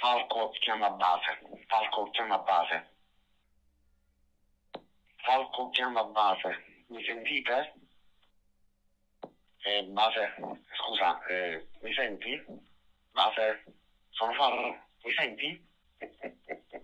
Falco chiama base, mi sentite? Base, scusa, mi senti? Base, sono Farro, mi senti?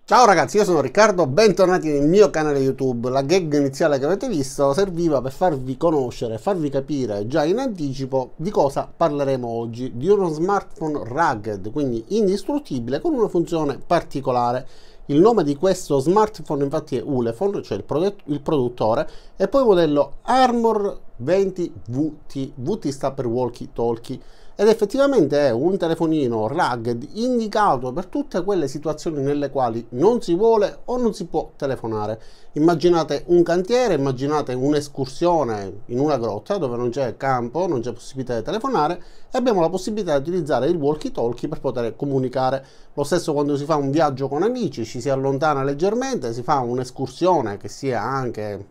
Ciao ragazzi, io sono Riccardo, bentornati nel mio canale YouTube. La gag iniziale che avete visto serviva per farvi conoscere, farvi capire già in anticipo di cosa parleremo oggi, di uno smartphone rugged, quindi indistruttibile, con una funzione particolare. Il nome di questo smartphone infatti è Ulefone, cioè il produttore, e poi modello Armor 20 WT, WT sta per walkie talkie, ed effettivamente è un telefonino rugged indicato per tutte quelle situazioni nelle quali non si vuole o non si può telefonare. Immaginate un cantiere, immaginate un'escursione in una grotta dove non c'è campo, non c'è possibilità di telefonare, e abbiamo la possibilità di utilizzare il walkie talkie per poter comunicare. Lo stesso quando si fa un viaggio con amici, ci si allontana leggermente, si fa un'escursione che sia anche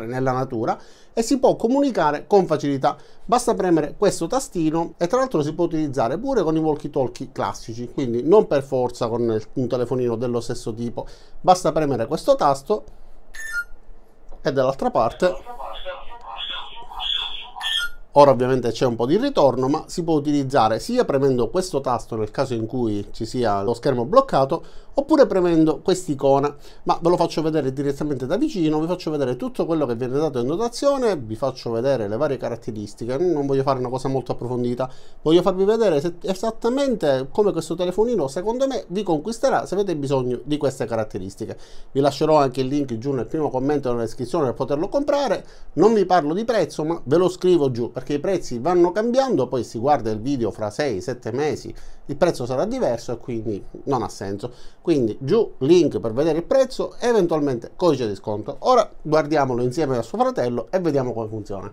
nella natura e si può comunicare con facilità, basta premere questo tastino. E tra l'altro si può utilizzare pure con i walkie talkie classici, quindi non per forza con un telefonino dello stesso tipo, basta premere questo tasto e dall'altra parte, ora ovviamente c'è un po' di ritorno, ma si può utilizzare sia premendo questo tasto nel caso in cui ci sia lo schermo bloccato, oppure premendo quest'icona. Ma ve lo faccio vedere direttamente da vicino, vi faccio vedere tutto quello che viene dato in dotazione, vi faccio vedere le varie caratteristiche, non voglio fare una cosa molto approfondita, voglio farvi vedere esattamente come questo telefonino secondo me vi conquisterà se avete bisogno di queste caratteristiche. Vi lascerò anche il link giù nel primo commento e nella descrizione per poterlo comprare. Non vi parlo di prezzo, ma ve lo scrivo giù perché i prezzi vanno cambiando, poi si guarda il video, fra 6-7 mesi il prezzo sarà diverso e quindi non ha senso. Quindi giù link per vedere il prezzo e eventualmente codice di sconto. Ora guardiamolo insieme a suo fratello e vediamo come funziona.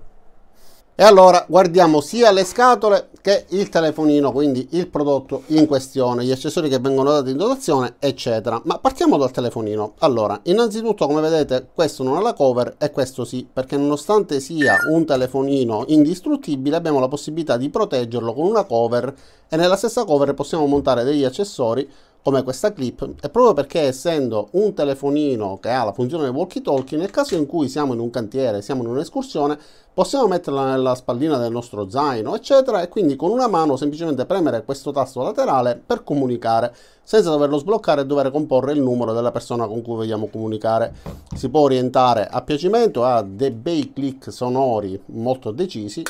E allora guardiamo sia le scatole che il telefonino, quindi il prodotto in questione, gli accessori che vengono dati in dotazione eccetera. Ma partiamo dal telefonino. Allora, innanzitutto, come vedete, questo non ha la cover e questo sì, perché nonostante sia un telefonino indistruttibile abbiamo la possibilità di proteggerlo con una cover, e nella stessa cover possiamo montare degli accessori come questa clip. E proprio perché essendo un telefonino che ha la funzione walkie talkie, nel caso in cui siamo in un cantiere, siamo in un'escursione, possiamo metterla nella spallina del nostro zaino eccetera, e quindi con una mano semplicemente premere questo tasto laterale per comunicare senza doverlo sbloccare e dover comporre il numero della persona con cui vogliamo comunicare. Si può orientare a piacimento, ha dei bei click sonori molto decisi,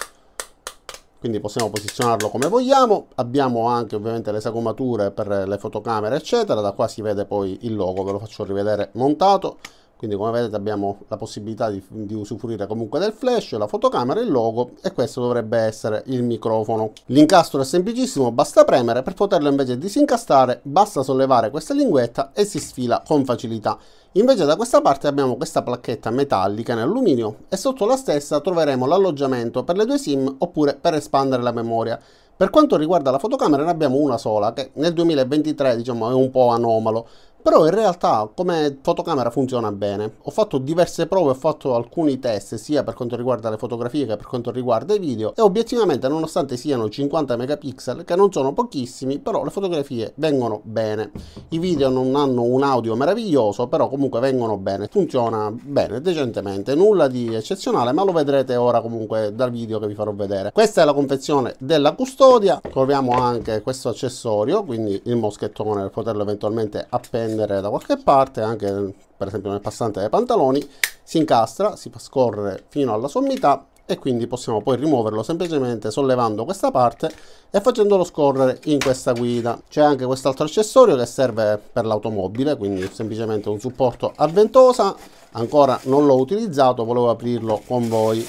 quindi possiamo posizionarlo come vogliamo. Abbiamo anche ovviamente le sagomature per le fotocamere eccetera, da qua si vede poi il logo, ve lo faccio rivedere montato. Quindi come vedete abbiamo la possibilità di usufruire comunque del flash, la fotocamera, il logo, e questo dovrebbe essere il microfono. L'incastro è semplicissimo, basta premere. Per poterlo invece disincastare basta sollevare questa linguetta e si sfila con facilità. Invece da questa parte abbiamo questa placchetta metallica in alluminio e sotto la stessa troveremo l'alloggiamento per le due SIM oppure per espandere la memoria. Per quanto riguarda la fotocamera ne abbiamo una sola, che nel 2023 diciamo è un po' anomalo, però in realtà come fotocamera funziona bene. Ho fatto diverse prove, ho fatto alcuni test sia per quanto riguarda le fotografie che per quanto riguarda i video, e obiettivamente nonostante siano 50 megapixel, che non sono pochissimi, però le fotografie vengono bene. I video non hanno un audio meraviglioso, però comunque vengono bene, funziona bene, decentemente, nulla di eccezionale, ma lo vedrete ora comunque dal video che vi farò vedere. Questa è la confezione della custodia, troviamo anche questo accessorio, quindi il moschettone per poterlo eventualmente appendere da qualche parte, anche per esempio nel passante dei pantaloni. Si incastra, si fa scorrere fino alla sommità e quindi possiamo poi rimuoverlo semplicemente sollevando questa parte e facendolo scorrere in questa guida. C'è anche quest'altro accessorio che serve per l'automobile, quindi semplicemente un supporto a ventosa. Ancora non l'ho utilizzato, volevo aprirlo con voi.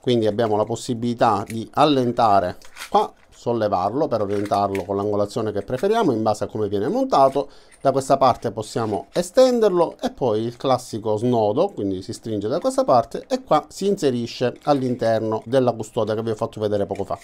Quindi abbiamo la possibilità di allentare qua, sollevarlo per orientarlo con l'angolazione che preferiamo in base a come viene montato. Da questa parte possiamo estenderlo e poi il classico snodo, quindi si stringe da questa parte e qua si inserisce all'interno della custodia che vi ho fatto vedere poco fa.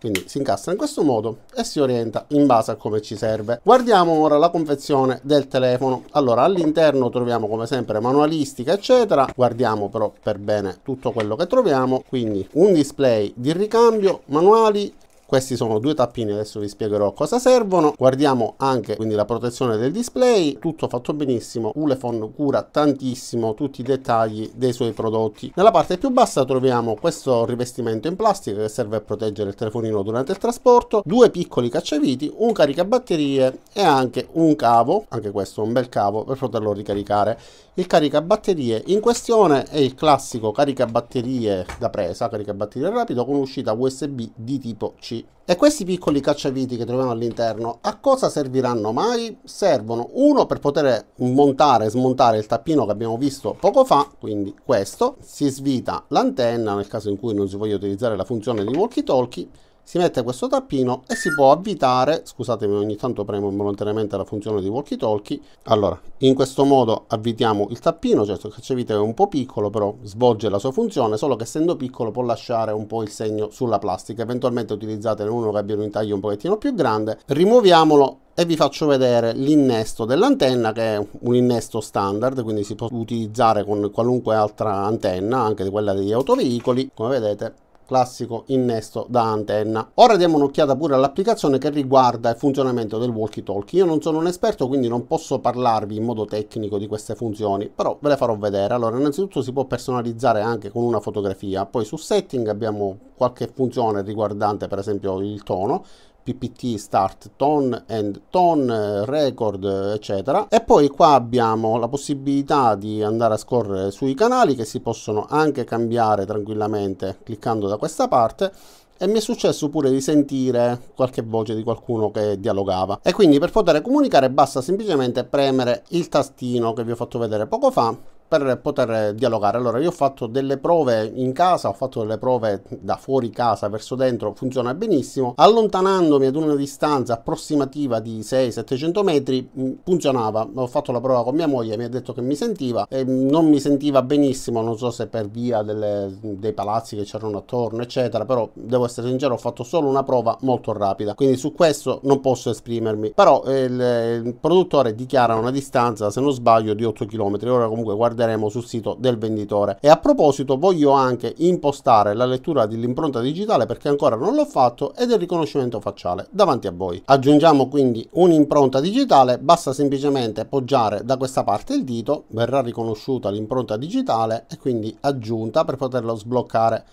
Quindi si incastra in questo modo e si orienta in base a come ci serve. Guardiamo ora la confezione del telefono. Allora, all'interno troviamo come sempre manualistica eccetera. Guardiamo però per bene tutto quello che troviamo, quindi un display di ricambio, manuali, Questi sono due tappini, adesso vi spiegherò a cosa servono. Guardiamo anche quindi la protezione del display, tutto fatto benissimo. Ulefone cura tantissimo tutti i dettagli dei suoi prodotti. Nella parte più bassa troviamo questo rivestimento in plastica che serve a proteggere il telefonino durante il trasporto, due piccoli cacciaviti, un caricabatterie e anche un cavo, anche questo un bel cavo per poterlo ricaricare. Il caricabatterie in questione è il classico caricabatterie da presa, caricabatterie rapido con uscita USB di tipo C. E questi piccoli cacciaviti che troviamo all'interno a cosa serviranno mai? Servono uno per poter montare e smontare il tappino che abbiamo visto poco fa, quindi questo, si svita l'antenna nel caso in cui non si voglia utilizzare la funzione di walkie talkie, si mette questo tappino e si può avvitare, scusatemi ogni tanto premo involontariamente la funzione di walkie talkie, allora in questo modo avvitiamo il tappino, certo il cacciavite è un po' piccolo però svolge la sua funzione, solo che essendo piccolo può lasciare un po' il segno sulla plastica, eventualmente utilizzate uno che abbia un taglio un pochettino più grande, rimuoviamolo e vi faccio vedere l'innesto dell'antenna che è un innesto standard, quindi si può utilizzare con qualunque altra antenna, anche quella degli autoveicoli, come vedete. Classico innesto da antenna. Ora diamo un'occhiata pure all'applicazione che riguarda il funzionamento del walkie talkie. Io non sono un esperto quindi non posso parlarvi in modo tecnico di queste funzioni, però ve le farò vedere. Allora innanzitutto si può personalizzare anche con una fotografia, poi su setting abbiamo qualche funzione riguardante per esempio il tono, PPT, start, tone, end tone, record eccetera, e poi qua abbiamo la possibilità di andare a scorrere sui canali che si possono anche cambiare tranquillamente cliccando da questa parte, e mi è successo pure di sentire qualche voce di qualcuno che dialogava, e quindi per poter comunicare basta semplicemente premere il tastino che vi ho fatto vedere poco fa per poter dialogare. Allora io ho fatto delle prove in casa, ho fatto delle prove da fuori casa verso dentro, funziona benissimo, allontanandomi ad una distanza approssimativa di 600-700 metri funzionava, ho fatto la prova con mia moglie, mi ha detto che mi sentiva e non mi sentiva benissimo, non so se per via dei palazzi che c'erano attorno eccetera, però devo essere sincero ho fatto solo una prova molto rapida, quindi su questo non posso esprimermi, però il produttore dichiara una distanza se non sbaglio di 8 km, ora comunque guarda sul sito del venditore. E a proposito voglio anche impostare la lettura dell'impronta digitale perché ancora non l'ho fatto, e del riconoscimento facciale davanti a voi. Aggiungiamo quindi un'impronta digitale, basta semplicemente appoggiare da questa parte il dito, verrà riconosciuta l'impronta digitale e quindi aggiunta per poterlo sbloccare.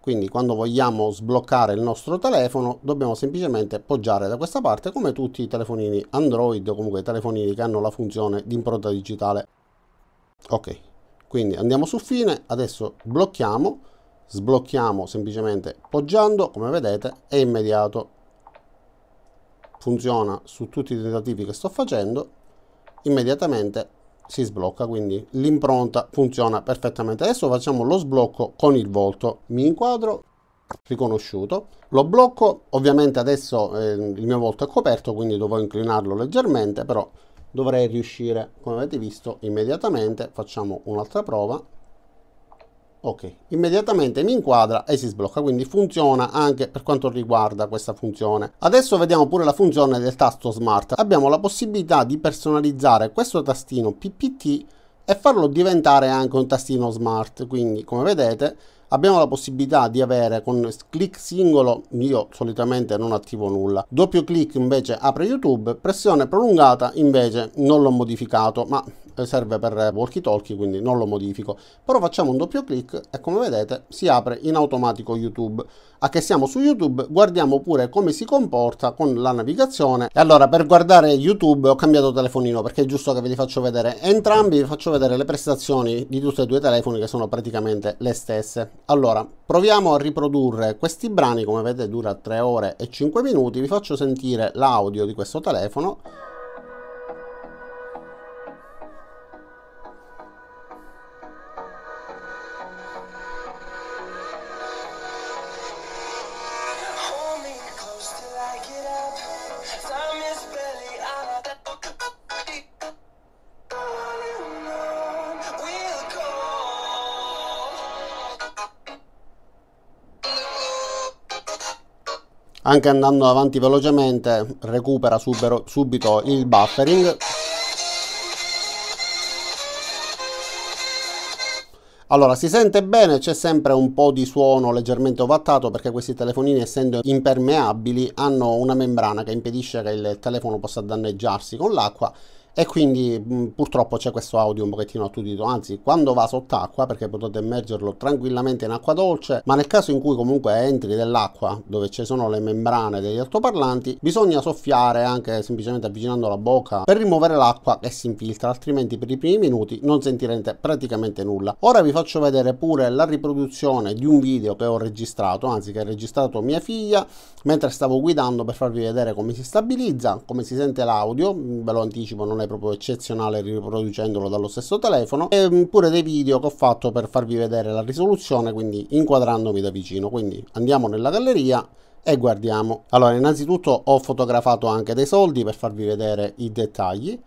Quindi quando vogliamo sbloccare il nostro telefono dobbiamo semplicemente poggiare da questa parte, come tutti i telefonini Android o comunque i telefonini che hanno la funzione di impronta digitale. Ok, quindi andiamo su fine, adesso blocchiamo, sblocchiamo semplicemente poggiando, come vedete è immediato, funziona su tutti i tentativi che sto facendo, immediatamente si sblocca, quindi l'impronta funziona perfettamente. Adesso facciamo lo sblocco con il volto, mi inquadro, riconosciuto, lo blocco, ovviamente adesso il mio volto è coperto quindi dovrò inclinarlo leggermente, però dovrei riuscire, come avete visto, immediatamente. Facciamo un'altra prova. Ok, immediatamente mi inquadra e si sblocca, quindi funziona anche per quanto riguarda questa funzione. Adesso vediamo pure la funzione del tasto smart. Abbiamo la possibilità di personalizzare questo tastino PPT e farlo diventare anche un tastino smart, quindi come vedete abbiamo la possibilità di avere con clic singolo, io solitamente non attivo nulla, doppio clic invece apre YouTube, pressione prolungata invece non l'ho modificato, ma serve per walkie talkie quindi non lo modifico, però facciamo un doppio clic e come vedete si apre in automatico YouTube. A che siamo su YouTube guardiamo pure come si comporta con la navigazione, e allora per guardare YouTube ho cambiato telefonino perché è giusto che ve li faccio vedere entrambi, vi faccio vedere le prestazioni di tutti e due i telefoni che sono praticamente le stesse. Allora proviamo a riprodurre questi brani, come vedete dura 3 ore e 5 minuti, vi faccio sentire l'audio di questo telefono. Anche andando avanti velocemente recupera subito il buffering. Allora, si sente bene, c'è sempre un po' di suono leggermente ovattato perché questi telefonini, essendo impermeabili, hanno una membrana che impedisce che il telefono possa danneggiarsi con l'acqua, e quindi purtroppo c'è questo audio un pochettino attutito, anzi quando va sott'acqua, perché potete immergerlo tranquillamente in acqua dolce, ma nel caso in cui comunque entri nell'acqua dove ci sono le membrane degli altoparlanti bisogna soffiare anche semplicemente avvicinando la bocca per rimuovere l'acqua che si infiltra, altrimenti per i primi minuti non sentirete praticamente nulla. Ora vi faccio vedere pure la riproduzione di un video che ho registrato, anzi che ha registrato mia figlia mentre stavo guidando, per farvi vedere come si stabilizza, come si sente l'audio. Ve lo anticipo, non è proprio eccezionale riproducendolo dallo stesso telefono, e pure dei video che ho fatto per farvi vedere la risoluzione, quindi inquadrandomi da vicino. Quindi andiamo nella galleria e guardiamo. Allora, innanzitutto ho fotografato anche dei soldi per farvi vedere i dettagli,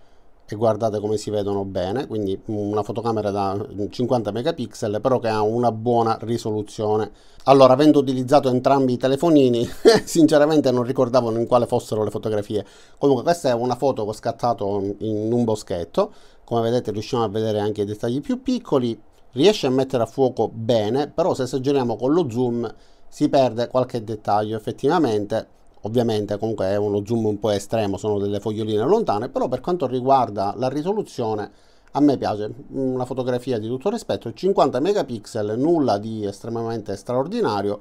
e guardate come si vedono bene, quindi una fotocamera da 50 megapixel però che ha una buona risoluzione. Allora, avendo utilizzato entrambi i telefonini sinceramente non ricordavo in quale fossero le fotografie. Comunque questa è una foto che ho scattato in un boschetto, come vedete riusciamo a vedere anche i dettagli più piccoli, riesce a mettere a fuoco bene, però se esageriamo con lo zoom si perde qualche dettaglio effettivamente. Ovviamente comunque è uno zoom un po' estremo, sono delle foglioline lontane, però per quanto riguarda la risoluzione a me piace, una fotografia di tutto rispetto, 50 megapixel, nulla di estremamente straordinario,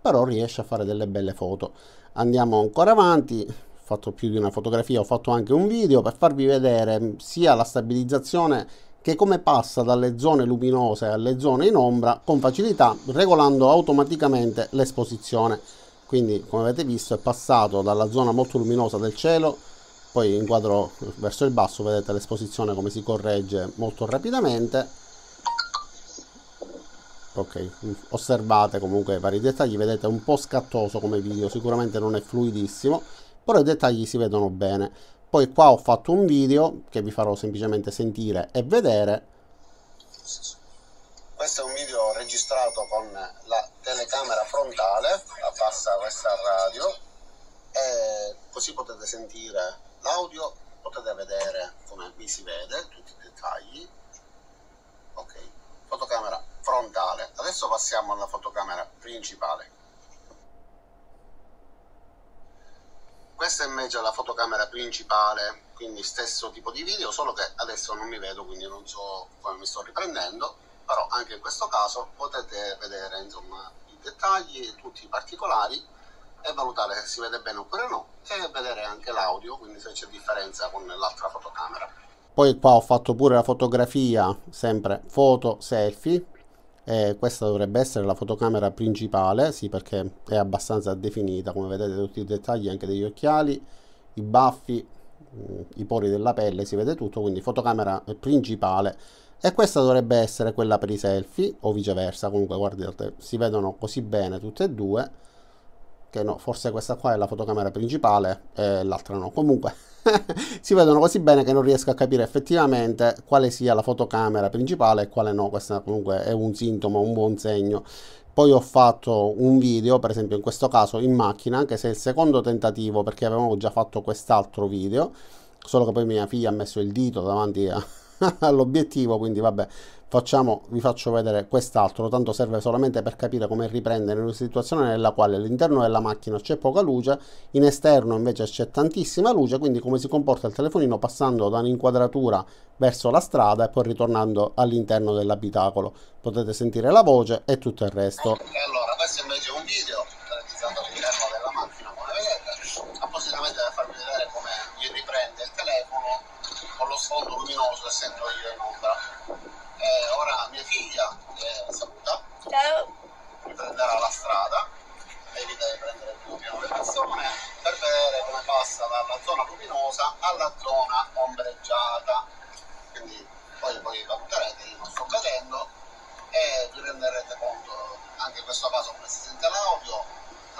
però riesce a fare delle belle foto. Andiamo ancora avanti, ho fatto più di una fotografia, ho fatto anche un video per farvi vedere sia la stabilizzazione che come passa dalle zone luminose alle zone in ombra con facilità, regolando automaticamente l'esposizione. Quindi come avete visto è passato dalla zona molto luminosa del cielo, poi inquadro verso il basso, vedete l'esposizione come si corregge molto rapidamente. Ok, osservate comunque i vari dettagli, vedete è un po' scattoso come video, sicuramente non è fluidissimo, però i dettagli si vedono bene. Poi qua ho fatto un video che vi farò semplicemente sentire e vedere. Questo è un video registrato con la telecamera frontale, abbassa questa radio e così potete sentire l'audio, potete vedere come mi si vede, tutti i dettagli. Ok, fotocamera frontale. Adesso passiamo alla fotocamera principale. Questa è invece la fotocamera principale, quindi stesso tipo di video, solo che adesso non mi vedo, quindi non so come mi sto riprendendo. Però anche in questo caso potete vedere insomma i dettagli, tutti i particolari, e valutare se si vede bene oppure no, e vedere anche l'audio, quindi se c'è differenza con l'altra fotocamera. Poi qua ho fatto pure la fotografia, sempre foto selfie, e questa dovrebbe essere la fotocamera principale, sì, perché è abbastanza definita, come vedete tutti i dettagli anche degli occhiali, i baffi, i pori della pelle, si vede tutto, quindi fotocamera principale. E questa dovrebbe essere quella per i selfie o viceversa. Comunque guardate, si vedono così bene tutte e due che no, forse questa qua è la fotocamera principale e l'altra no. Comunque si vedono così bene che non riesco a capire effettivamente quale sia la fotocamera principale e quale no. Questo comunque è un sintomo, un buon segno. Poi ho fatto un video, per esempio in questo caso in macchina, anche se è il secondo tentativo perché avevamo già fatto quest'altro video, solo che poi mia figlia ha messo il dito davanti a all'obiettivo, quindi vabbè, vi faccio vedere quest'altro, tanto serve solamente per capire come riprendere una situazione nella quale all'interno della macchina c'è poca luce, in esterno invece c'è tantissima luce, quindi come si comporta il telefonino passando da un'inquadratura verso la strada e poi ritornando all'interno dell'abitacolo. Potete sentire la voce e tutto il resto. Allora, questo invece è un video realizzato all'interno della macchina, come vedete, appositamente per farvi vedere come vi riprende il telefono con lo sfondo luminoso, essendo io in ombra. Ora mia figlia saluta. Ciao. Riprenderà la strada, evita di prendere il piano delle persone, per vedere come passa dalla zona luminosa alla zona ombreggiata. Quindi poi valuterete, io non sto vedendo, e vi renderete conto anche in questo caso come si sente l'audio,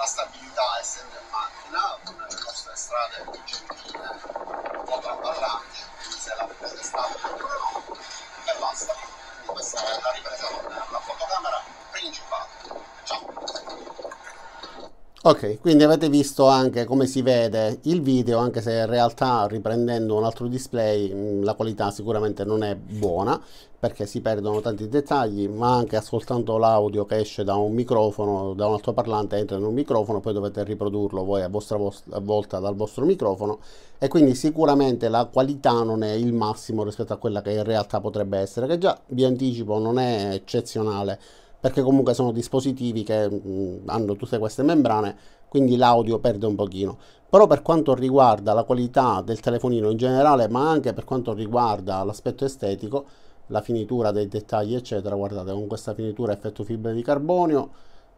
la stabilità essendo in macchina, con le nostre strade vicentine un po' tramballanti, se la prendete stabile oppure no, e basta. Quindi questa è la ripresa con la fotocamera principale. Ciao! Ok, quindi avete visto anche come si vede il video, anche se in realtà riprendendo un altro display la qualità sicuramente non è buona perché si perdono tanti dettagli, ma anche ascoltando l'audio che esce da un microfono, da un altoparlante entra in un microfono, poi dovete riprodurlo voi a vostra volta dal vostro microfono, e quindi sicuramente la qualità non è il massimo rispetto a quella che in realtà potrebbe essere, che già vi anticipo non è eccezionale, perché comunque sono dispositivi che hanno tutte queste membrane, quindi l'audio perde un pochino. Però per quanto riguarda la qualità del telefonino in generale, ma anche per quanto riguarda l'aspetto estetico, la finitura dei dettagli eccetera, guardate, con questa finitura effetto fibra di carbonio,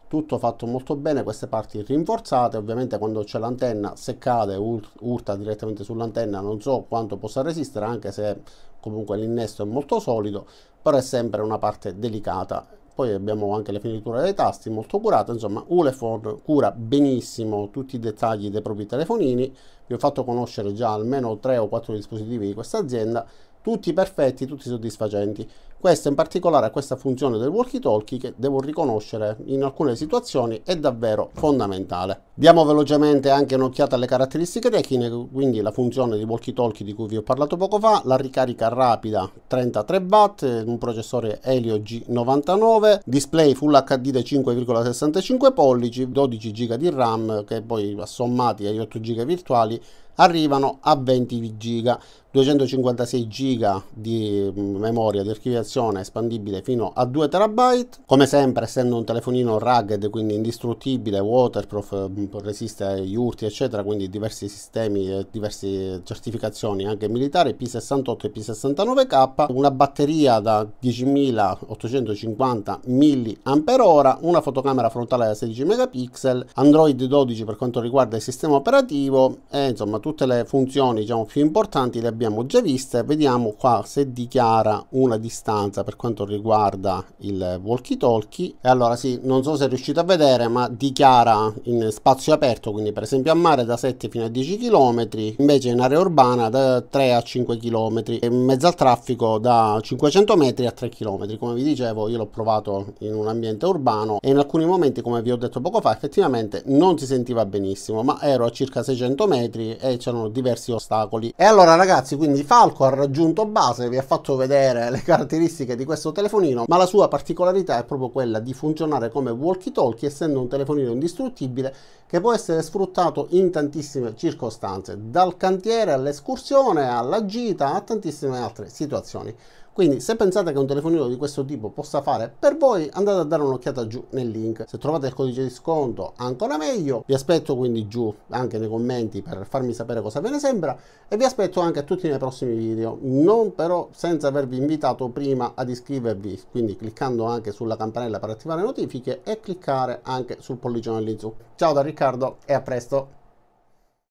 tutto fatto molto bene, queste parti rinforzate. Ovviamente quando c'è l'antenna, se cade urta direttamente sull'antenna, non so quanto possa resistere, anche se comunque l'innesto è molto solido, però è sempre una parte delicata. Poi abbiamo anche la finitura dei tasti molto curata, insomma Ulefone cura benissimo tutti i dettagli dei propri telefonini. Vi ho fatto conoscere già almeno 3 o 4 dispositivi di questa azienda, tutti perfetti, tutti soddisfacenti. Questo in particolare, a questa funzione del walkie-talkie, che devo riconoscere in alcune situazioni è davvero fondamentale. Diamo velocemente anche un'occhiata alle caratteristiche tecniche, quindi la funzione di walkie-talkie di cui vi ho parlato poco fa, la ricarica rapida 33 watt, un processore Helio G99, display Full HD da 5,65 pollici, 12 GB di RAM che poi sommati agli 8 GB virtuali arrivano a 20 GB, 256 GB di memoria di archiviazione espandibile fino a 2 TB. Come sempre, essendo un telefonino rugged, quindi indistruttibile, waterproof, resiste agli urti eccetera, quindi diversi sistemi e diverse certificazioni anche militari, P68 e P69K, una batteria da 10.850 mAh, una fotocamera frontale da 16 megapixel, Android 12 per quanto riguarda il sistema operativo, e insomma tutte le funzioni diciamo più importanti le abbiamo già viste. Vediamo qua se dichiara una distanza per quanto riguarda il walkie talkie, e allora sì, non so se riuscite a vedere, ma dichiara in spazio aperto, quindi per esempio a mare da 7 fino a 10 km, invece in area urbana da 3 a 5 km, e in mezzo al traffico da 500 metri a 3 km. Come vi dicevo, io l'ho provato in un ambiente urbano e in alcuni momenti, come vi ho detto poco fa, effettivamente non si sentiva benissimo, ma ero a circa 600 metri e c'erano diversi ostacoli. E allora ragazzi, quindi Falco ha raggiunto base, vi ha fatto vedere le caratteristiche di questo telefonino, ma la sua particolarità è proprio quella di funzionare come walkie talkie, essendo un telefonino indistruttibile che può essere sfruttato in tantissime circostanze, dal cantiere all'escursione, alla gita, a tantissime altre situazioni. Quindi se pensate che un telefonino di questo tipo possa fare per voi, andate a dare un'occhiata giù nel link. Se trovate il codice di sconto ancora meglio. Vi aspetto quindi giù anche nei commenti per farmi sapere cosa ve ne sembra, e vi aspetto anche a tutti nei prossimi video, non però senza avervi invitato prima ad iscrivervi, quindi cliccando anche sulla campanella per attivare notifiche e cliccare anche sul pollice all'insù. Ciao da Riccardo e a presto!